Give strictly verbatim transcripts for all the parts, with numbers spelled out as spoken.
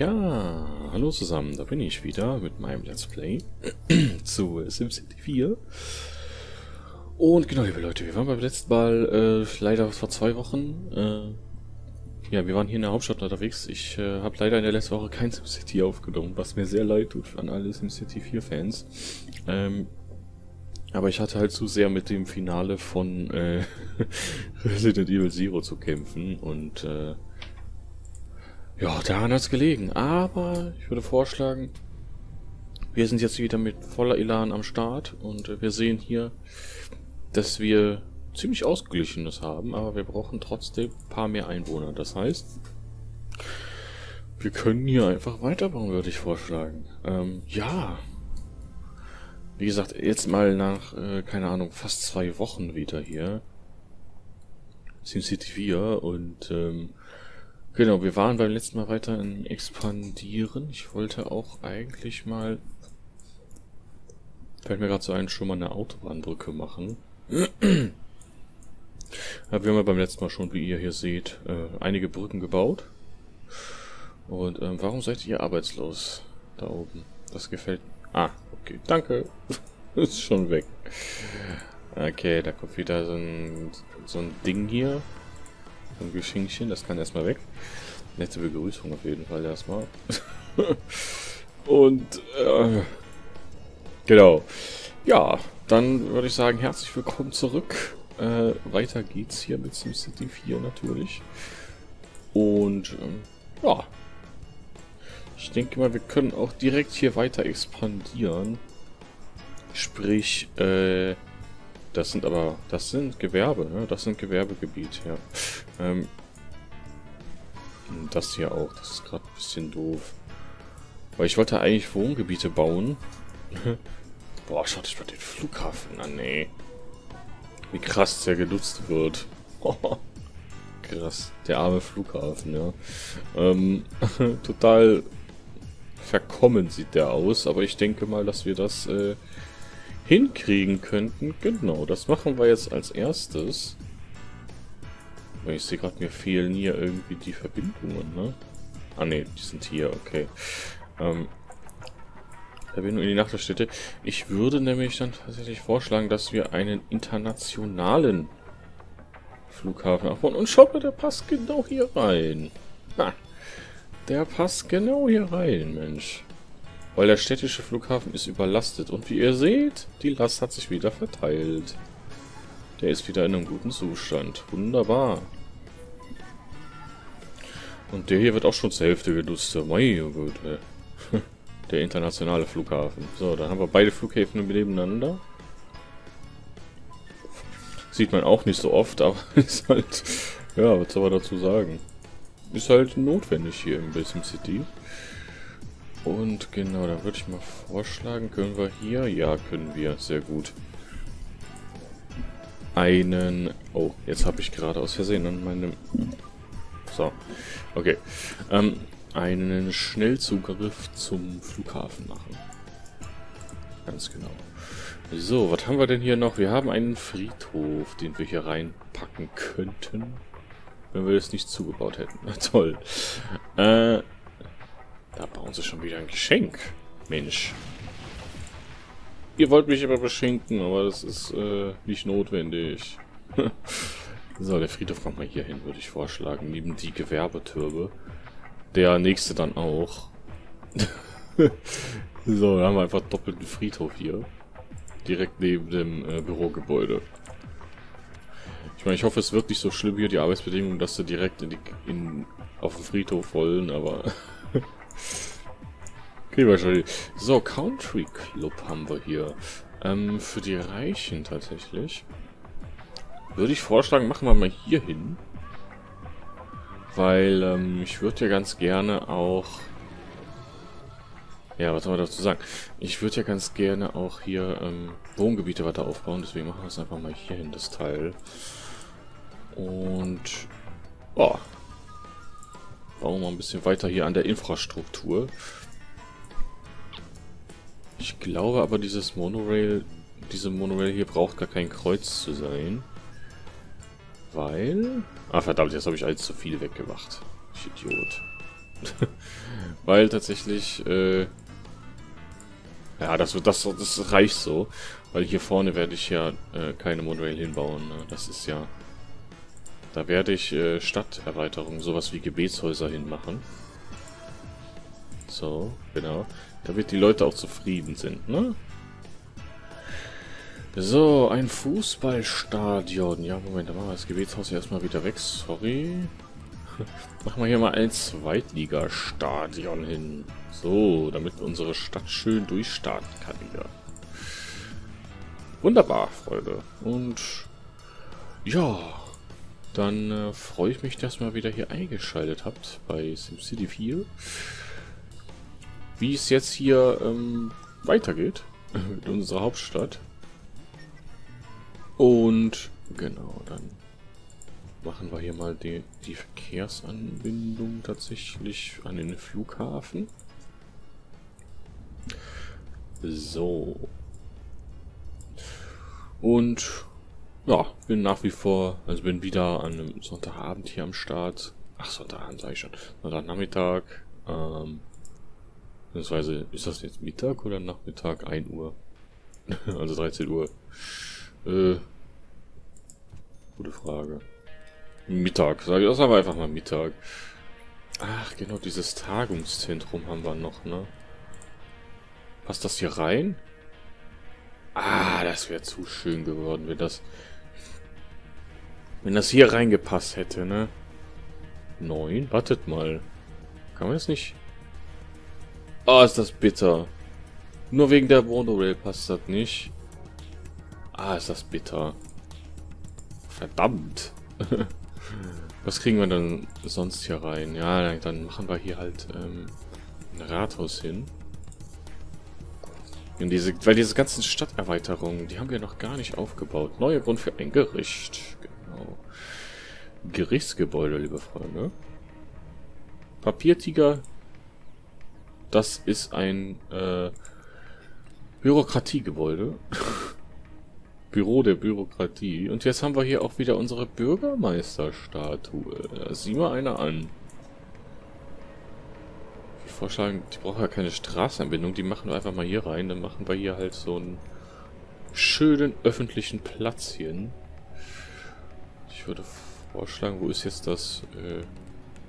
Ja, hallo zusammen, da bin ich wieder mit meinem Let's Play zu SimCity vier. Und genau, liebe Leute, wir waren beim letzten Mal, äh, leider vor zwei Wochen, äh, ja, wir waren hier in der Hauptstadt unterwegs. Ich äh, habe leider in der letzten Woche kein SimCity aufgenommen, was mir sehr leid tut an alle SimCity vier Fans. Ähm, aber ich hatte halt zu sehr mit dem Finale von äh, Resident Evil Zero zu kämpfen und, äh, ja, daran hat es gelegen, aber ich würde vorschlagen, wir sind jetzt wieder mit voller Elan am Start und wir sehen hier, dass wir ziemlich Ausgeglichenes haben, aber wir brauchen trotzdem ein paar mehr Einwohner. Das heißt, wir können hier einfach weiterbauen, würde ich vorschlagen. Ähm, ja, wie gesagt, jetzt mal nach, äh, keine Ahnung, fast zwei Wochen wieder hier, SimCity vier und, ähm, genau, wir waren beim letzten Mal weiter im Expandieren. Ich wollte auch eigentlich mal, fällt mir gerade so ein, schon mal eine Autobahnbrücke machen. Aber wir haben ja beim letzten Mal schon, wie ihr hier seht, äh, einige Brücken gebaut. Und ähm, warum seid ihr arbeitslos da oben? Das gefällt... Ah, okay, danke. Ist schon weg. Okay, da kommt wieder so ein, so ein Ding hier. Ein Geschenkchen, das kann erstmal weg. Letzte Begrüßung auf jeden Fall erstmal. Und, äh, genau. Ja, dann würde ich sagen, herzlich willkommen zurück. Äh, weiter geht's hier mit SimCity vier natürlich. Und, ähm, ja. Ich denke mal, wir können auch direkt hier weiter expandieren. Sprich, äh, das sind aber, das sind Gewerbe, ne? Das sind Gewerbegebiet, ja. Ähm, und das hier auch, das ist gerade ein bisschen doof. Weil ich wollte eigentlich Wohngebiete bauen. Boah, schaut euch mal den Flughafen an, ey. Wie krass der genutzt wird. Krass, der arme Flughafen, ja. Ähm, total verkommen sieht der aus, aber ich denke mal, dass wir das, äh, hinkriegen könnten. Genau, das machen wir jetzt als erstes. Ich sehe gerade, mir fehlen hier irgendwie die Verbindungen, ne? Ah ne, die sind hier, okay. Ähm, Verbindung in die Nachbarstädte. Ich würde nämlich dann tatsächlich vorschlagen, dass wir einen internationalen Flughafen aufbauen. Und schaut mal, der passt genau hier rein. Na, der passt genau hier rein, Mensch. Weil der städtische Flughafen ist überlastet. Und wie ihr seht, die Last hat sich wieder verteilt. Der ist wieder in einem guten Zustand. Wunderbar. Und der hier wird auch schon zur Hälfte genutzt. Meine Güte. Der internationale Flughafen. So, dann haben wir beide Flughäfen nebeneinander. Sieht man auch nicht so oft, aber ist halt... Ja, was soll man dazu sagen? Ist halt notwendig hier in SimCity. Und genau, da würde ich mal vorschlagen, können wir hier, ja können wir, sehr gut, einen, oh, jetzt habe ich gerade aus Versehen an meinem, so, okay, ähm, einen Schnellzugriff zum Flughafen machen. Ganz genau. So, was haben wir denn hier noch? Wir haben einen Friedhof, den wir hier reinpacken könnten, wenn wir das nicht zugebaut hätten. Na toll. Äh, Da bauen sie schon wieder ein Geschenk. Mensch. Ihr wollt mich aber beschenken, aber das ist äh, nicht notwendig. So, der Friedhof kommt mal hier hin, würde ich vorschlagen. Neben die Gewerbetürme. Der nächste dann auch. So, da haben wir einfach doppelten Friedhof hier. Direkt neben dem äh, Bürogebäude. Ich meine, ich hoffe, es wird nicht so schlimm hier, die Arbeitsbedingungen, dass sie direkt in die, in, auf den Friedhof wollen, aber... Okay, wahrscheinlich. So, Country Club haben wir hier. Ähm, für die Reichen tatsächlich. Würde ich vorschlagen, machen wir mal hier hin. Weil, ähm, ich würde ja ganz gerne auch... Ja, was soll man dazu sagen? Ich würde ja ganz gerne auch hier, ähm, Wohngebiete weiter aufbauen. Deswegen machen wir es einfach mal hier hin, das Teil. Und... Oh. Bauen wir ein bisschen weiter hier an der Infrastruktur. Ich glaube aber, dieses Monorail, diese Monorail hier braucht gar kein Kreuz zu sein. Weil... Ah, verdammt, jetzt habe ich alles zu viel weggemacht. Ich Idiot. Weil tatsächlich, äh, ja, das, das, das reicht so. Weil hier vorne werde ich ja äh, keine Monorail hinbauen. Ne? Das ist ja... Da werde ich äh, Stadterweiterung, sowas wie Gebetshäuser hinmachen. So, genau. Damit die Leute auch zufrieden sind, ne? So, ein Fußballstadion. Ja, Moment, da machen wir das Gebetshaus erstmal wieder weg. Sorry. Machen wir hier mal ein Zweitligastadion hin. So, damit unsere Stadt schön durchstarten kann wieder. Wunderbar, Freunde. Und ja, dann äh, freue ich mich, dass ihr mal wieder hier eingeschaltet habt bei SimCity vier. Wie es jetzt hier ähm, weitergeht mit unserer Hauptstadt. Und genau, dann machen wir hier mal die, die Verkehrsanbindung tatsächlich an den Flughafen. So. Und ja, bin nach wie vor, also bin wieder an einem Sonntagabend hier am Start. Ach, Sonntagabend sage ich schon. Sonntagnachmittag. Ähm, beziehungsweise, ist das jetzt Mittag oder Nachmittag? ein Uhr. Also dreizehn Uhr. Äh, gute Frage. Mittag, sage ich, das haben wir einfach mal Mittag. Ach, genau, dieses Tagungszentrum haben wir noch, ne? Passt das hier rein? Ah, das wäre zu schön geworden, wenn das... Wenn das hier reingepasst hätte, ne? Nein, wartet mal. Kann man das nicht... Oh, ist das bitter. Nur wegen der Monorail passt das nicht. Ah, ist das bitter. Verdammt. Was kriegen wir dann sonst hier rein? Ja, dann machen wir hier halt ähm, ein Rathaus hin. In diese, weil diese ganzen Stadterweiterungen, die haben wir noch gar nicht aufgebaut. Neuer Grund für ein Gericht. Genau. Gerichtsgebäude, liebe Freunde. Papiertiger. Das ist ein äh, Bürokratiegebäude. Büro der Bürokratie. Und jetzt haben wir hier auch wieder unsere Bürgermeisterstatue. Da sieh mal einer an. Ich vorschlagen, die brauchen ja keine Straßenanbindung. Die machen wir einfach mal hier rein. Dann machen wir hier halt so einen schönen öffentlichen Platz hin. Ich würde vorschlagen, wo ist jetzt das? Äh,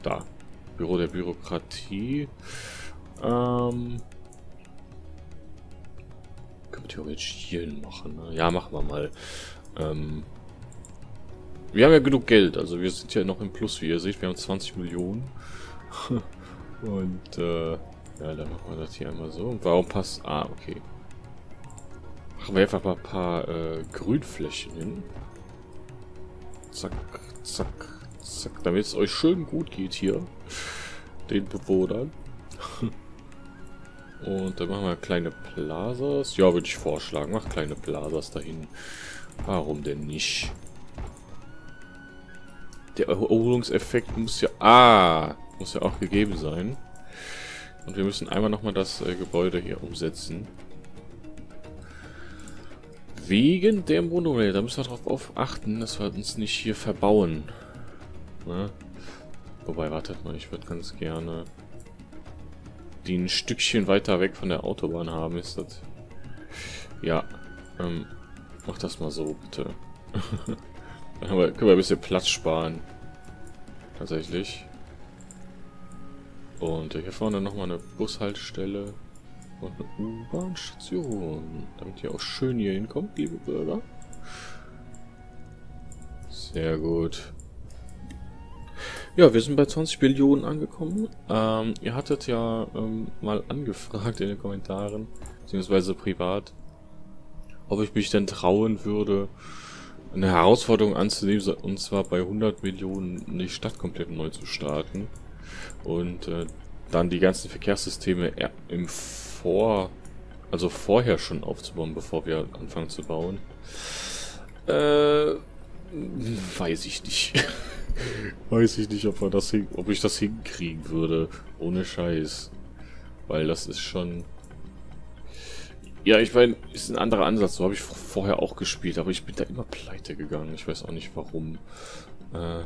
da. Büro der Bürokratie. Ähm... Können wir theoretisch hier machen. Ne? Ja, machen wir mal. Ähm, wir haben ja genug Geld. Also wir sind ja noch im Plus, wie ihr seht. Wir haben zwanzig Millionen. Und äh, ja, dann machen wir das hier einmal so. Und warum passt... Ah, okay. Machen wir einfach mal ein paar äh, Grünflächen hin. Zack, zack, zack. Damit es euch schön gut geht hier. Den Bewohnern. Und dann machen wir kleine Plazas. Ja, würde ich vorschlagen. Mach kleine Plazas dahin. Warum denn nicht? Der Erholungseffekt muss ja... Ah! Muss ja auch gegeben sein. Und wir müssen einmal nochmal das äh, Gebäude hier umsetzen. Wegen der Monorail. Da müssen wir drauf auf achten, dass wir uns nicht hier verbauen. Ne? Wobei, wartet mal. Ich würde ganz gerne... die ein Stückchen weiter weg von der Autobahn haben, ist das... Ja, ähm, mach das mal so, bitte. Dann haben wir, können wir ein bisschen Platz sparen. Tatsächlich. Und hier vorne nochmal eine Bushaltestelle und eine U-Bahn-Station. Damit ihr auch schön hier hinkommt, liebe Bürger. Sehr gut. Ja, wir sind bei zwanzig Billionen angekommen. Ähm, ihr hattet ja ähm, mal angefragt in den Kommentaren, beziehungsweise privat, ob ich mich denn trauen würde, eine Herausforderung anzunehmen, und zwar bei hundert Millionen die Stadt komplett neu zu starten. Und äh, dann die ganzen Verkehrssysteme im Vor... also vorher schon aufzubauen, bevor wir anfangen zu bauen. Äh... Weiß ich nicht. Weiß ich nicht, ob, wir das hin, ob ich das hinkriegen würde. Ohne Scheiß. Weil das ist schon... Ja, ich meine, ist ein anderer Ansatz. So habe ich vorher auch gespielt. Aber ich bin da immer pleite gegangen. Ich weiß auch nicht, warum. Äh,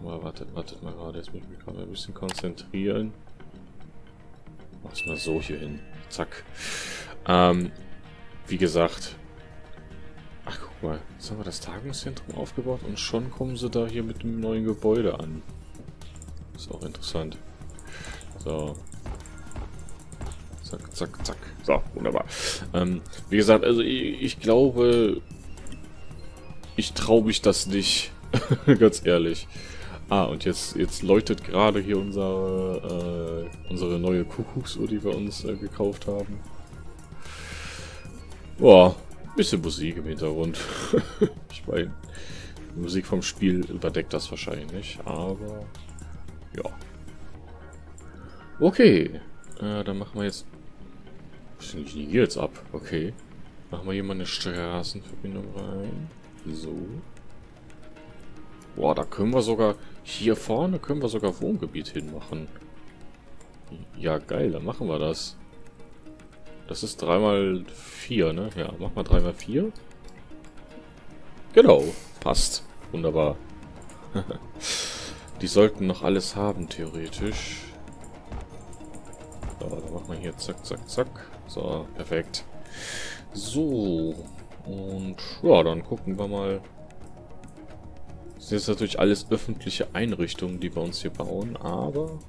Aber wartet, wartet mal gerade. Jetzt muss ich mich gerade ein bisschen konzentrieren. Mach's mal so hier hin. Zack. Ähm, wie gesagt. Ach, guck mal. Jetzt haben wir das Tagungszentrum aufgebaut und schon kommen sie da hier mit dem neuen Gebäude an. Ist auch interessant. So. Zack, zack, zack. So, wunderbar. Ähm, wie gesagt, also ich, ich glaube, ich traue mich das nicht. Ganz ehrlich. Ah, und jetzt, jetzt leuchtet gerade hier unsere, äh, unsere neue Kuckucksuhr, die wir uns äh, gekauft haben. Boah, bisschen Musik im Hintergrund. Ich meine, die Musik vom Spiel überdeckt das wahrscheinlich nicht, aber ja. Okay, äh, dann machen wir jetzt... Was ist denn hier jetzt ab? Okay. Machen wir hier mal eine Straßenverbindung rein. So. Boah, da können wir sogar... Hier vorne können wir sogar Wohngebiet hinmachen. Ja, geil, dann machen wir das. Das ist drei mal vier, ne? Ja, machen wir drei mal vier. Genau, passt. Wunderbar. Die sollten noch alles haben, theoretisch. So, dann machen wir hier zack, zack, zack. So, perfekt. So. Und ja, dann gucken wir mal. Das sind jetzt natürlich alles öffentliche Einrichtungen, die wir uns hier bauen, aber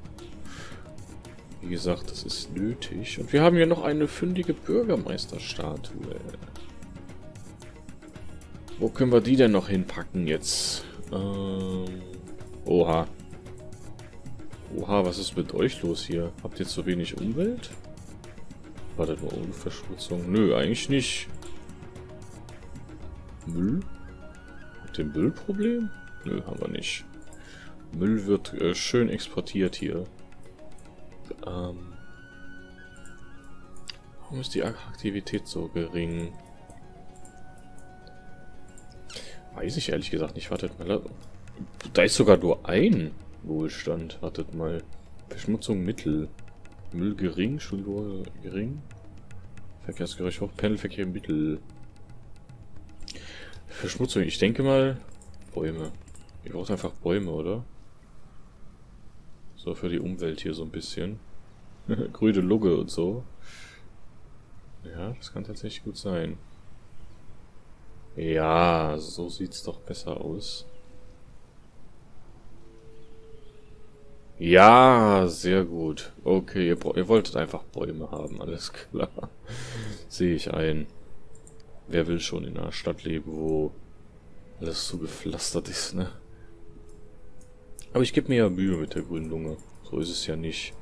wie gesagt, das ist nötig. Und wir haben hier noch eine fündige Bürgermeisterstatue. Wo können wir die denn noch hinpacken jetzt? Ähm, oha. Oha, was ist mit euch los hier? Habt ihr zu wenig Umwelt? Wartet mal, Umweltverschmutzung. Nö, eigentlich nicht. Müll? Dem Müllproblem? Nö, haben wir nicht. Müll wird äh, schön exportiert hier. Ähm, warum ist die Aktivität so gering? Weiß ich ehrlich gesagt nicht. Wartet mal. Da ist sogar nur ein Wohlstand. Wartet mal. Verschmutzung mittel. Müll gering, Schulwohl gering. Verkehrsgerecht hoch, Pendelverkehr mittel. Verschmutzung, ich denke mal... Bäume. Ihr braucht einfach Bäume, oder? So, für die Umwelt hier so ein bisschen. Grüne Lugge und so. Ja, das kann tatsächlich gut sein. Ja, so sieht's doch besser aus. Ja, sehr gut. Okay, ihr, ihr wolltet einfach Bäume haben, alles klar. Sehe ich ein. Wer will schon in einer Stadt leben, wo alles so gepflastert ist, ne? Aber ich gebe mir ja Mühe mit der grünen Lunge. So ist es ja nicht.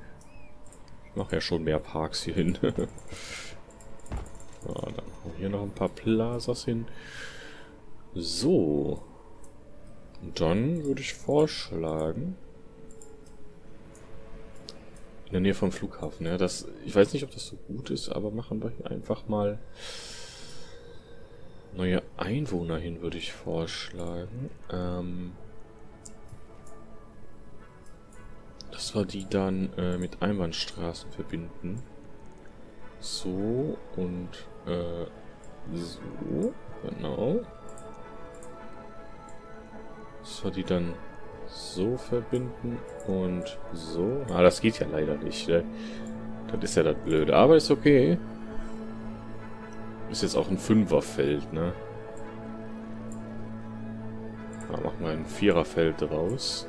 Ich mache ja schon mehr Parks hier hin. Ja, dann machen wir hier noch ein paar Plazas hin. So. Und dann würde ich vorschlagen... In der Nähe vom Flughafen, ja. Das, ich weiß nicht, ob das so gut ist, aber machen wir hier einfach mal... Neue Einwohner hin, würde ich vorschlagen. Ähm, dass wir die dann äh, mit Einbahnstraßen verbinden. So und äh, so. Genau. Dass wir die dann so verbinden und so. Ah, das geht ja leider nicht. Ne? Das ist ja das Blöde. Aber ist okay. Ist jetzt auch ein Fünferfeld, ne? Da machen wir ein Viererfeld draus.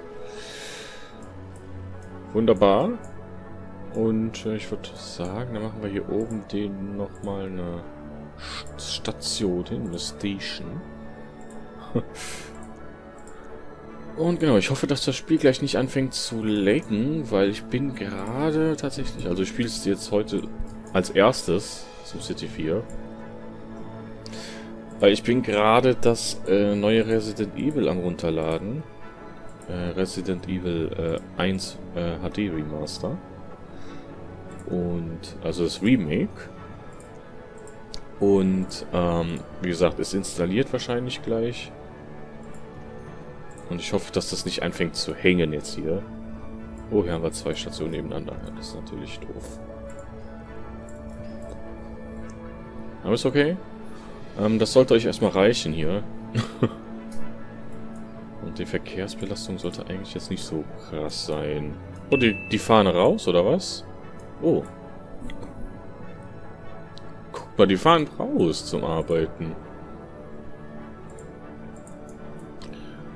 Wunderbar. Und äh, ich würde sagen, dann machen wir hier oben den nochmal eine Station hin, eine Station. Und genau, ich hoffe, dass das Spiel gleich nicht anfängt zu laggen, weil ich bin gerade tatsächlich... Also ich spiele es jetzt heute als erstes, SimCity vier. Weil ich bin gerade das äh, neue Resident Evil am runterladen. Äh, Resident Evil äh, eins äh, H D Remaster. Und, also das Remake. Und, ähm, wie gesagt, ist installiert wahrscheinlich gleich. Und ich hoffe, dass das nicht anfängt zu hängen jetzt hier. Oh, hier haben wir zwei Stationen nebeneinander. Das ist natürlich doof. Aber ist okay. Das sollte euch erstmal reichen hier. Und die Verkehrsbelastung sollte eigentlich jetzt nicht so krass sein. Oh, die, die Fahne raus, oder was? Oh. Guck mal, die fahren raus zum Arbeiten.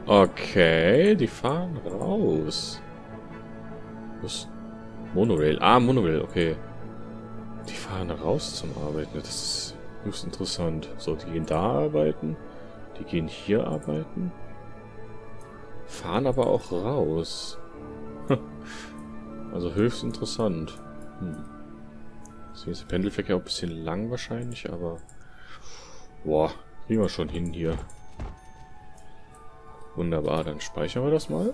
Okay, die fahren raus. Was? Monorail. Ah, Monorail, okay. Die fahren raus zum Arbeiten. Das ist höchst interessant. So, die gehen da arbeiten. Die gehen hier arbeiten. Fahren aber auch raus. Also höchst interessant. Hm. Deswegen ist der Pendelverkehr auch ein bisschen lang wahrscheinlich, aber... Boah, kriegen wir schon hin hier. Wunderbar, dann speichern wir das mal.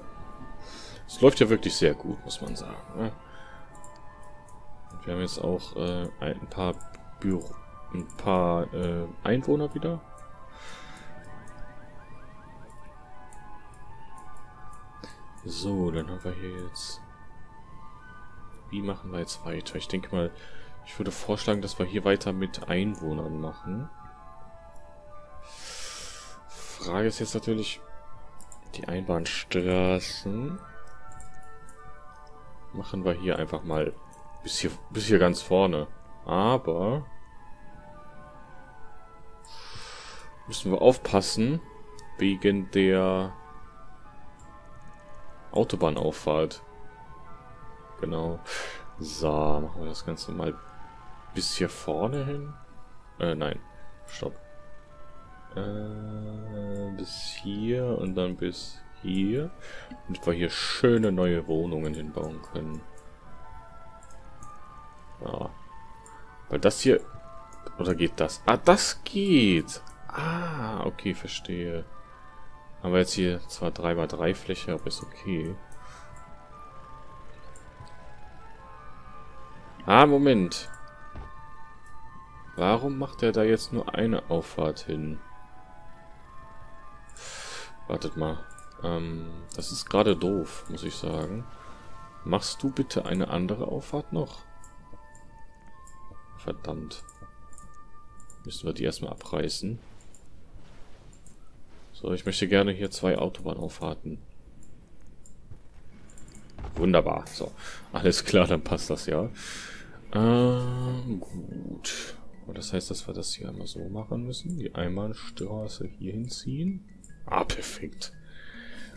Es läuft ja wirklich sehr gut, muss man sagen. Ne? Wir haben jetzt auch äh, ein paar Büro, ein paar äh, Einwohner wieder. So, dann haben wir hier jetzt... Wie machen wir jetzt weiter? Ich denke mal, ich würde vorschlagen, dass wir hier weiter mit Einwohnern machen. Frage ist jetzt natürlich... Die Einbahnstraßen machen wir hier einfach mal bis hier, bis hier ganz vorne. Aber müssen wir aufpassen wegen der Autobahnauffahrt. Genau. So, machen wir das Ganze mal bis hier vorne hin. Äh, nein. Stopp. Bis hier und dann bis hier. Damit wir hier schöne neue Wohnungen hinbauen können. Ja. Weil das hier... Oder geht das? Ah, das geht! Ah, okay, verstehe. Haben wir jetzt hier zwar drei mal drei Fläche, aber ist okay. Ah, Moment. Warum macht er da jetzt nur eine Auffahrt hin? Wartet mal. Ähm, das ist gerade doof, muss ich sagen. Machst du bitte eine andere Auffahrt noch? Verdammt. Müssen wir die erstmal abreißen. So, ich möchte gerne hier zwei Autobahnauffahrten. Wunderbar. So, alles klar, dann passt das ja. Ähm, gut. Und das heißt, dass wir das hier einmal so machen müssen. Die Einbahnstraße hier hinziehen. Ah, perfekt.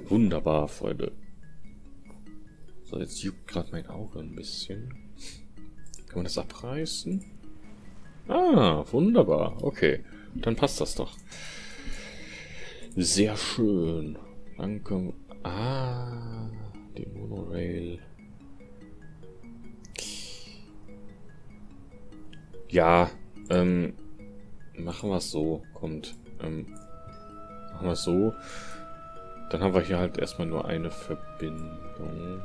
Wunderbar, Freunde. So, jetzt juckt gerade mein Auge ein bisschen. Kann man das abreißen? Ah, wunderbar. Okay, dann passt das doch. Sehr schön. Dann kommen... Ah, die Monorail. Ja, ähm... machen wir es so. Kommt, ähm... Machen wir so. Dann haben wir hier halt erstmal nur eine Verbindung.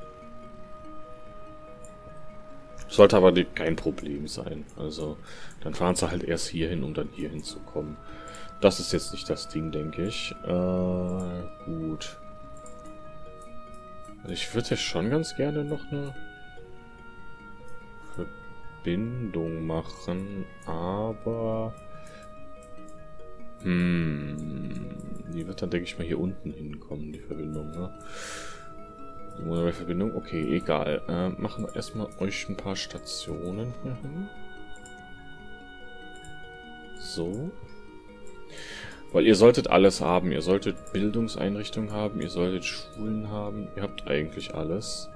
Sollte aber kein Problem sein. Also, dann fahren sie halt erst hier hin, um dann hier hinzukommen. Das ist jetzt nicht das Ding, denke ich. Äh, gut. Also ich würde ja schon ganz gerne noch eine Verbindung machen, aber... Hm... Die wird dann, denke ich mal, hier unten hinkommen, die Verbindung, ne? Die Monorail-Verbindung? Okay, egal. Äh, machen wir erstmal euch ein paar Stationen hier hin. So. Weil ihr solltet alles haben. Ihr solltet Bildungseinrichtungen haben, ihr solltet Schulen haben. Ihr habt eigentlich alles.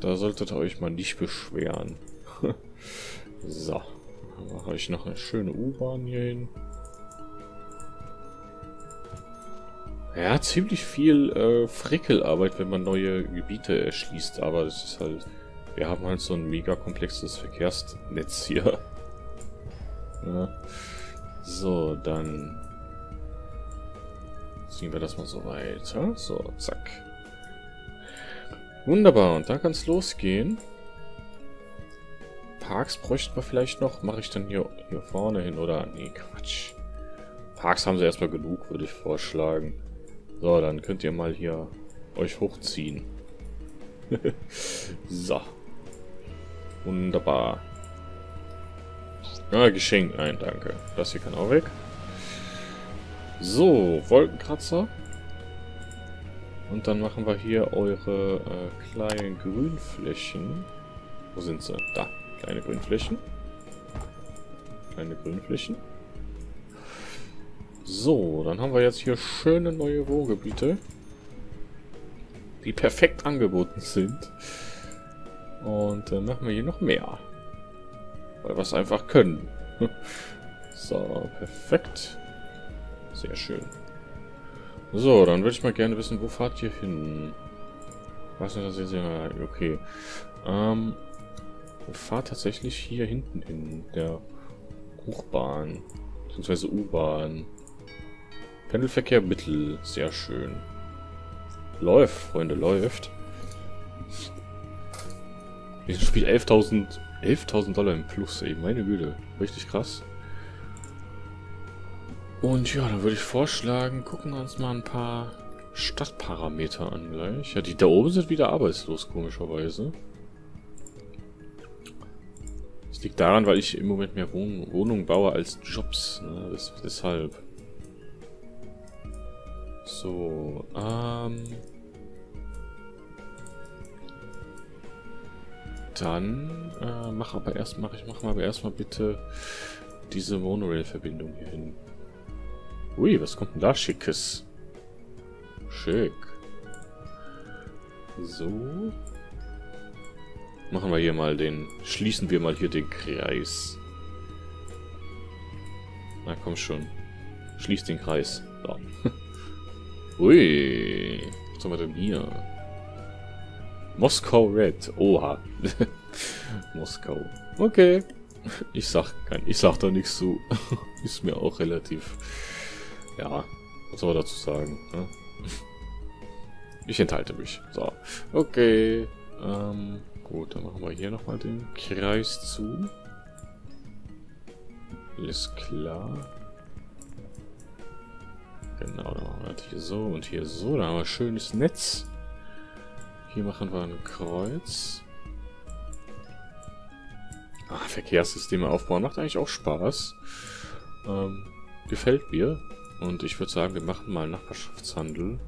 Da solltet ihr euch mal nicht beschweren. So. Dann mache ich noch eine schöne U-Bahn hier hin. Ja, ziemlich viel äh, Frickelarbeit, wenn man neue Gebiete erschließt, aber das ist halt... Wir haben halt so ein mega komplexes Verkehrsnetz hier. Ja. So, dann... Ziehen wir das mal so weiter. So, zack. Wunderbar, und da kann es losgehen. Parks bräuchten wir vielleicht noch. Mache ich dann hier, hier vorne hin, oder? Nee, Quatsch. Parks haben sie erstmal genug, würde ich vorschlagen. So, dann könnt ihr mal hier euch hochziehen. So. Wunderbar. Ah, geschenkt. Nein, danke. Das hier kann auch weg. So, Wolkenkratzer. Und dann machen wir hier eure äh, kleinen Grünflächen. Wo sind sie? Da. Kleine Grünflächen. Kleine Grünflächen. So, dann haben wir jetzt hier schöne neue Wohngebiete, die perfekt angeboten sind. Und dann machen wir hier noch mehr. Weil wir es einfach können. So, perfekt. Sehr schön. So, dann würde ich mal gerne wissen, wo fahrt ihr hin? Ich weiß nicht, dass ihr sehr... Okay. Ähm, wir fahren tatsächlich hier hinten hin. Der Hochbahn. Beziehungsweise U-Bahn. Pendelverkehr Mittel. Sehr schön. Läuft, Freunde, läuft. Dieses Spiel elftausend Dollar im Plus, ey. Meine Güte. Richtig krass. Und ja, dann würde ich vorschlagen, gucken wir uns mal ein paar Stadtparameter an gleich. Ja, die da oben sind wieder arbeitslos, komischerweise. Das liegt daran, weil ich im Moment mehr Wohn Wohnungen baue als Jobs. Ne? Das, deshalb. So, ähm... Dann äh, mach aber erst, mach ich mach mal aber erstmal bitte diese Monorail-Verbindung hier hin. Ui, was kommt denn da Schickes? Schick. So. Machen wir hier mal den... Schließen wir mal hier den Kreis. Na komm schon. Schließ den Kreis. So. Ui. Was haben wir denn hier? Moskau Red. Oha. Moskau. Okay. Ich sag, kein, ich sag da nichts zu. Ist mir auch relativ... Ja, was soll man dazu sagen? Ne? Ich enthalte mich. So, okay. Ähm, gut, dann machen wir hier nochmal den Kreis zu. Alles klar. Genau, dann machen wir das hier so und hier so. Da haben wir ein schönes Netz. Hier machen wir ein Kreuz. Ah, Verkehrssysteme aufbauen macht eigentlich auch Spaß. Ähm, gefällt mir. Und ich würde sagen, wir machen mal Nachbarschaftshandel.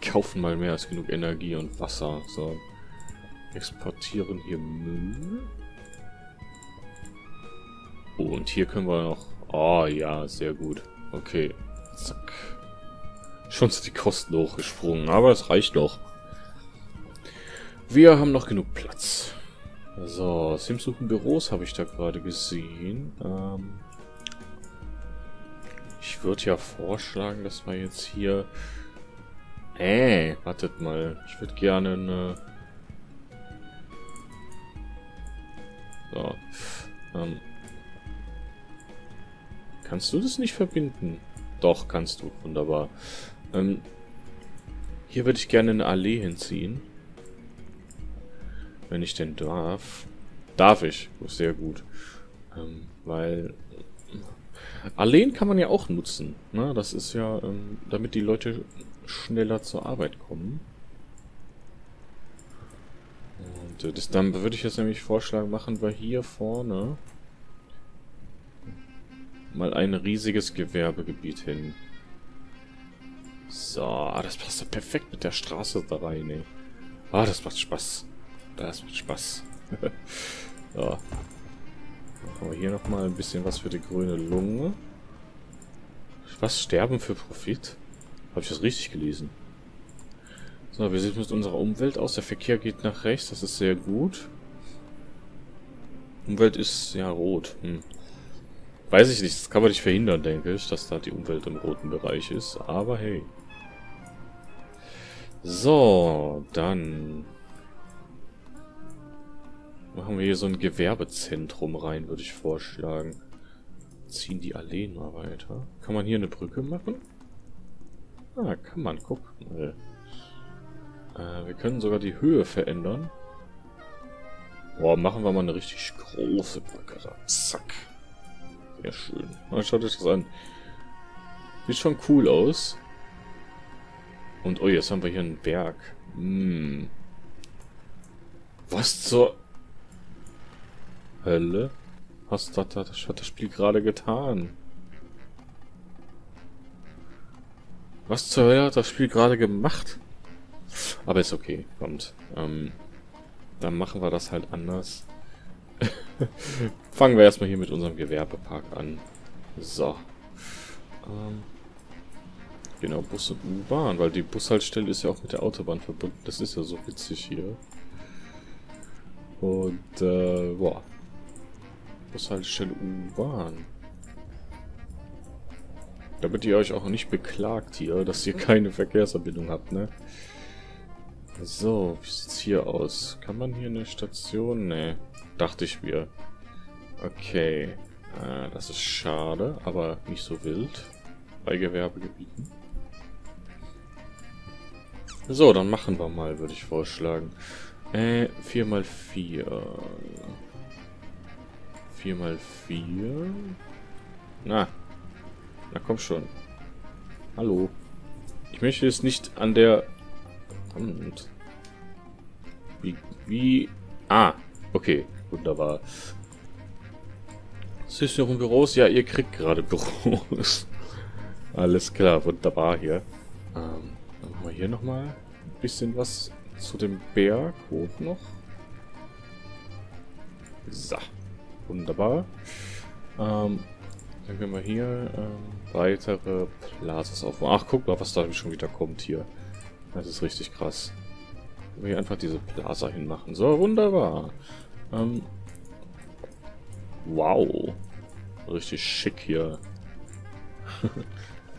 Kaufen mal mehr als genug Energie und Wasser. So. Exportieren hier Müll. Oh, und hier können wir noch... Oh ja, sehr gut. Okay. Zack. Schon sind die Kosten hochgesprungen, aber es reicht doch. Wir haben noch genug Platz. So, Sims suchen Büros habe ich da gerade gesehen. Ähm... Ich würde ja vorschlagen, dass wir jetzt hier... Äh, wartet mal. Ich würde gerne eine... So. Ähm. Kannst du das nicht verbinden? Doch, kannst du. Wunderbar. Ähm. Hier würde ich gerne eine Allee hinziehen. Wenn ich denn darf. Darf ich. Sehr gut. Ähm, weil... Alleen kann man ja auch nutzen. Ne? Das ist ja, ähm, damit die Leute schneller zur Arbeit kommen. Und äh, das, dann würde ich jetzt nämlich vorschlagen, machen wir hier vorne mal ein riesiges Gewerbegebiet hin. So, ah, das passt ja perfekt mit der Straße da rein, ey. Ah, das macht Spaß. Das macht Spaß. Ja. Machen wir hier nochmal ein bisschen was für die grüne Lunge. Was? Sterben für Profit? Habe ich das richtig gelesen? So, wir sehen mit unserer Umwelt aus. Der Verkehr geht nach rechts. Das ist sehr gut. Umwelt ist ja rot. Hm. Weiß ich nicht. Das kann man nicht verhindern, denke ich, dass da die Umwelt im roten Bereich ist. Aber hey. So, dann... Machen wir hier so ein Gewerbezentrum rein, würde ich vorschlagen. Ziehen die Alleen mal weiter. Kann man hier eine Brücke machen? Ah, kann man. Guck mal. Äh, wir können sogar die Höhe verändern. Boah, machen wir mal eine richtig große Brücke. Da. Zack. Sehr schön. Oh, schaut euch das an. Sieht schon cool aus. Und oh, jetzt haben wir hier einen Berg. Hm. Was zur... Hölle? Was hat das Spiel gerade getan? Was zur Hölle hat das Spiel gerade gemacht? Aber ist okay, kommt. Ähm, dann machen wir das halt anders. Fangen wir erstmal hier mit unserem Gewerbepark an. So. Ähm, genau, Bus und U-Bahn, weil die Bushaltestelle ist ja auch mit der Autobahn verbunden. Das ist ja so witzig hier. Und, äh, boah. Bushaltestelle U-Bahn. Damit ihr euch auch nicht beklagt hier, dass ihr keine Verkehrsverbindung habt, ne? So, wie sieht's hier aus? Kann man hier eine Station? Ne, dachte ich mir. Okay. Äh, das ist schade, aber nicht so wild. Bei Gewerbegebieten. So, dann machen wir mal, würde ich vorschlagen. Äh, vier mal vier. vier mal vier. Na. Na komm schon. Hallo. Ich möchte jetzt nicht an der... Verdammt. Wie... Wie... Ah. Okay. Wunderbar. Es ist noch ein Büros. Ja, ihr kriegt gerade Büros. Alles klar. Wunderbar hier. Ähm, dann machen wir hier nochmal ein bisschen was zu dem Berg. Hoch noch. So. Wunderbar. Ähm... Dann können wir hier ähm, weitere Plazas aufmachen. Ach, guck mal, was da schon wieder kommt hier. Das ist richtig krass. Können wir hier einfach diese Plaza hinmachen. So, wunderbar. Ähm, wow. Richtig schick hier.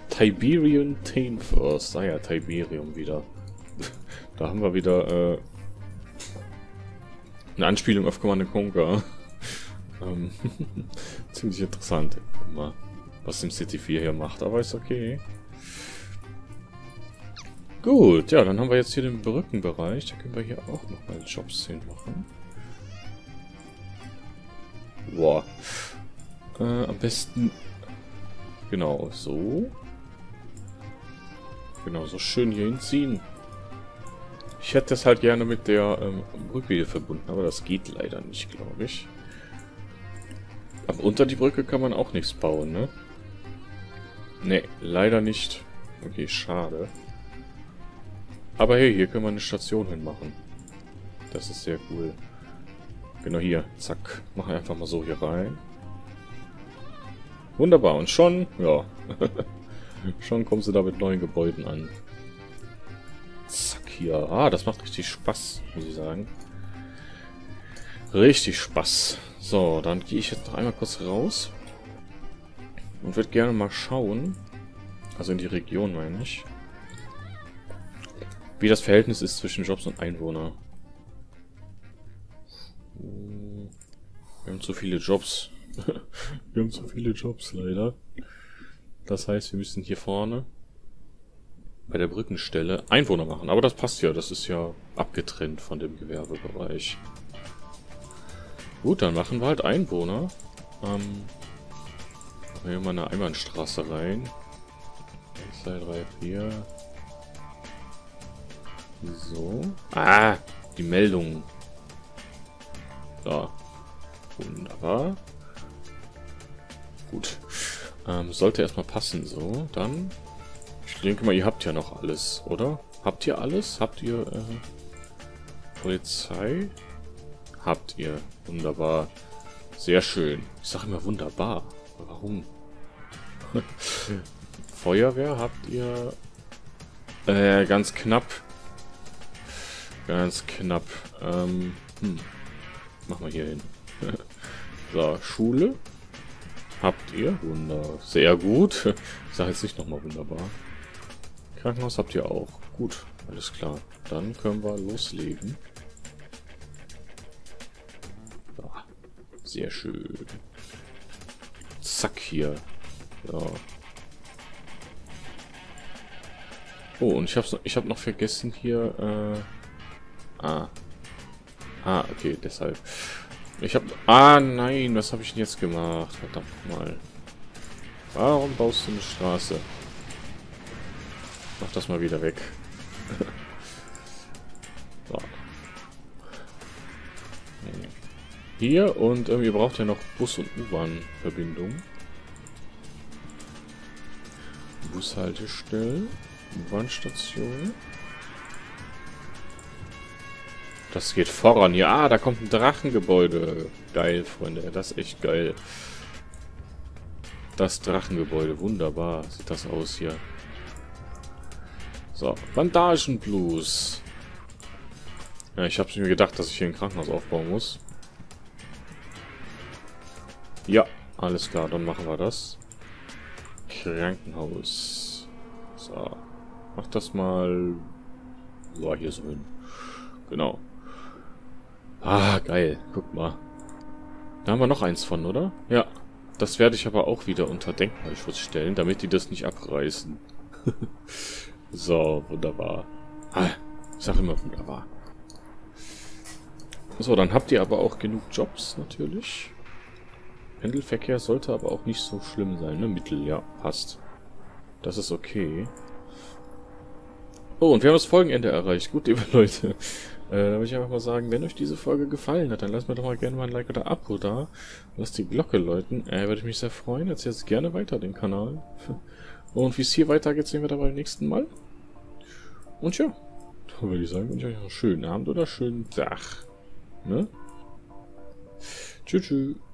Tiberium Tainforce. Ah ja, Tiberium wieder. Da haben wir wieder äh, eine Anspielung auf Command and Conquer. Ähm, ziemlich interessant immer, was SimCity vier hier macht, aber ist okay. Gut, ja, dann haben wir jetzt hier den Brückenbereich, da können wir hier auch nochmal Jobs hinmachen. Boah. Äh, am besten... Genau, so. Genau, so schön hier hinziehen. Ich hätte das halt gerne mit der ähm, Brücke hier verbunden, aber das geht leider nicht, glaube ich. Aber unter die Brücke kann man auch nichts bauen, ne? Ne, leider nicht. Okay, schade. Aber hey, hier können wir eine Station hinmachen. Das ist sehr cool. Genau hier, zack. Machen wir einfach mal so hier rein. Wunderbar, und schon, ja. Schon kommen sie da mit neuen Gebäuden an. Zack, hier. Ah, das macht richtig Spaß, muss ich sagen. Richtig Spaß. So, dann gehe ich jetzt noch einmal kurz raus. Und würde gerne mal schauen, also in die Region meine ich, wie das Verhältnis ist zwischen Jobs und Einwohner. Wir haben zu viele Jobs. Wir haben zu viele Jobs leider. Das heißt, wir müssen hier vorne bei der Brückenstelle Einwohner machen. Aber das passt ja, das ist ja abgetrennt von dem Gewerbebereich. Gut, dann machen wir halt Einwohner. Ähm, hier mal eine Einbahnstraße rein. eins, zwei, drei, vier. So. Ah, die Meldung. Da. Wunderbar. Gut. Ähm, sollte erstmal passen, so. Dann. Ich denke mal, ihr habt ja noch alles, oder? Habt ihr alles? Habt ihr, äh, Polizei? Habt ihr. Wunderbar. Sehr schön. Ich sage immer wunderbar. Warum? Feuerwehr habt ihr... Äh, ganz knapp. Ganz knapp. Ähm, hm. Machen wir hier hin. So, Schule. Habt ihr. Wunderbar. Sehr gut. Ich sage jetzt nicht nochmal wunderbar. Krankenhaus habt ihr auch. Gut. Alles klar. Dann können wir loslegen. Sehr schön. Zack hier. Ja. Oh, und ich habe ich hab noch vergessen hier... Äh, ah. Ah, okay, deshalb. Ich habe... Ah, nein, was habe ich denn jetzt gemacht? Verdammt mal. Warum baust du eine Straße? Mach das mal wieder weg. So. Nee. Hier und ähm, ihr braucht ja noch Bus- und U-Bahn-Verbindung. Bushaltestellen. Bahnstation. Das geht voran hier. Ah, da kommt ein Drachengebäude. Geil, Freunde. Das ist echt geil. Das Drachengebäude. Wunderbar sieht das aus hier. So, Bandagenblues. Ja, ich habe mir gedacht, dass ich hier ein Krankenhaus aufbauen muss. Ja, alles klar. Dann machen wir das. Krankenhaus. So. Mach das mal... So, hier so hin. Genau. Ah, geil. Guck mal. Da haben wir noch eins von, oder? Ja. Das werde ich aber auch wieder unter Denkmalschutz stellen, damit die das nicht abreißen. So, wunderbar. Ah, ich sag immer wunderbar. So, dann habt ihr aber auch genug Jobs, natürlich. Pendelverkehr sollte aber auch nicht so schlimm sein, ne? Mittel, ja, passt. Das ist okay. Oh, und wir haben das Folgenende erreicht. Gut, liebe Leute. Äh, da würde ich einfach mal sagen, wenn euch diese Folge gefallen hat, dann lasst mir doch mal gerne mal ein Like oder Abo da. Lasst die Glocke läuten. Äh, würde ich mich sehr freuen. Erzählt es gerne weiter, den Kanal. Und wie es hier weitergeht, sehen wir dann beim nächsten Mal. Und ja, da würde ich sagen, wünsche ich euch einen schönen Abend oder schönen Tag. Ne? Tschüss, tschüss.